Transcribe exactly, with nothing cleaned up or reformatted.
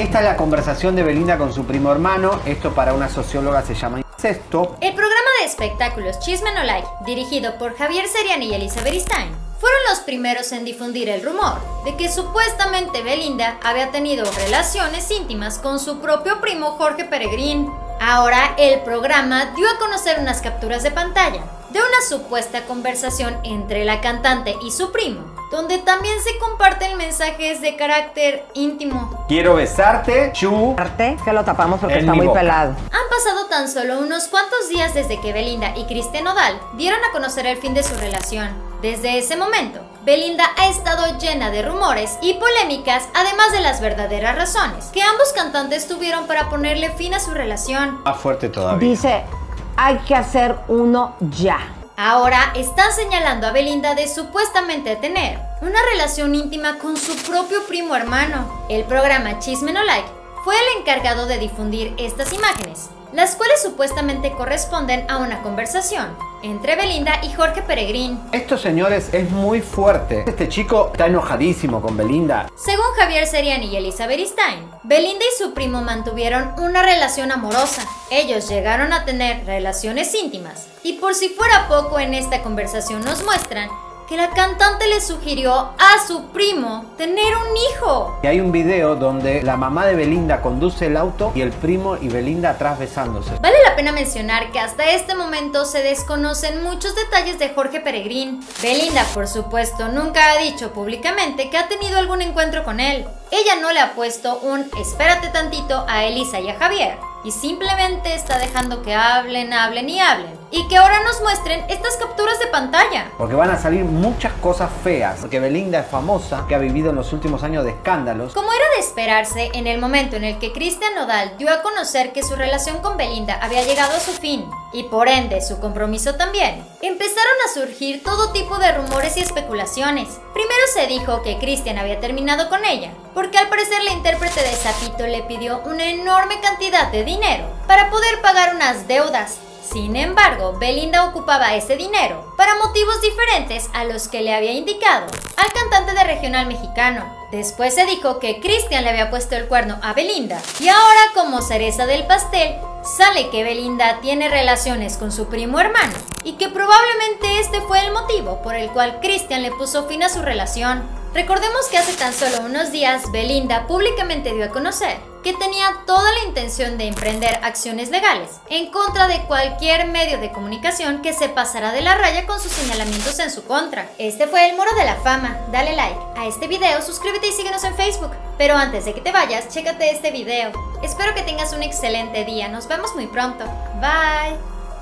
Esta es la conversación de Belinda con su primo hermano. Esto para una socióloga se llama incesto. El programa de espectáculos Chisme No Like, dirigido por Javier Ceriani y Elizabeth Stein, fueron los primeros en difundir el rumor de que supuestamente Belinda había tenido relaciones íntimas con su propio primo Jorge Peregrín. Ahora el programa dio a conocer unas capturas de pantalla de una supuesta conversación entre la cantante y su primo, donde también se comparten mensajes de carácter íntimo. Quiero besarte, chu. Que lo tapamos porque está muy pelado. Han pasado tan solo unos cuantos días desde que Belinda y Christian Nodal dieron a conocer el fin de su relación. Desde ese momento, Belinda ha estado llena de rumores y polémicas, además de las verdaderas razones que ambos cantantes tuvieron para ponerle fin a su relación. Más fuerte todavía. Dice, hay que hacer uno ya. Ahora están señalando a Belinda de supuestamente tener una relación íntima con su propio primo hermano. El programa Chisme No Like fue el encargado de difundir estas imágenes, las cuales supuestamente corresponden a una conversación entre Belinda y Jorge Peregrín. Esto, señores, es muy fuerte. Este chico está enojadísimo con Belinda. Según Javier Ceriani y Elizabeth Stein, Belinda y su primo mantuvieron una relación amorosa. Ellos llegaron a tener relaciones íntimas. Y por si fuera poco, en esta conversación nos muestran que la cantante le sugirió a su primo tener un hijo. Y hay un video donde la mamá de Belinda conduce el auto y el primo y Belinda atrás besándose. Vale la pena mencionar que hasta este momento se desconocen muchos detalles de Jorge Peregrín. Belinda, por supuesto, nunca ha dicho públicamente que ha tenido algún encuentro con él. Ella no le ha puesto un espérate tantito a Elisa y a Javier, y simplemente está dejando que hablen, hablen y hablen, y que ahora nos muestren estas capturas de pantalla. Porque van a salir muchas cosas feas, porque Belinda es famosa, que ha vivido en los últimos años de escándalos. Como era de esperarse, en el momento en el que Christian Nodal dio a conocer que su relación con Belinda había llegado a su fin, y por ende su compromiso también, empezaron a surgir todo tipo de rumores y especulaciones. Primero se dijo que Christian había terminado con ella, porque al parecer la intérprete de Zapito le pidió una enorme cantidad de dinero para poder pagar unas deudas. Sin embargo, Belinda ocupaba ese dinero para motivos diferentes a los que le había indicado al cantante de regional mexicano. Después se dijo que Christian le había puesto el cuerno a Belinda, y ahora, como cereza del pastel, sale que Belinda tiene relaciones con su primo hermano y que probablemente este fue el motivo por el cual Christian le puso fin a su relación. Recordemos que hace tan solo unos días Belinda públicamente dio a conocer que tenía toda la intención de emprender acciones legales en contra de cualquier medio de comunicación que se pasara de la raya con sus señalamientos en su contra. Este fue el Muro de la Fama. Dale like a este video, suscríbete y síguenos en Facebook. Pero antes de que te vayas, chécate este video. Espero que tengas un excelente día, nos vemos muy pronto. Bye.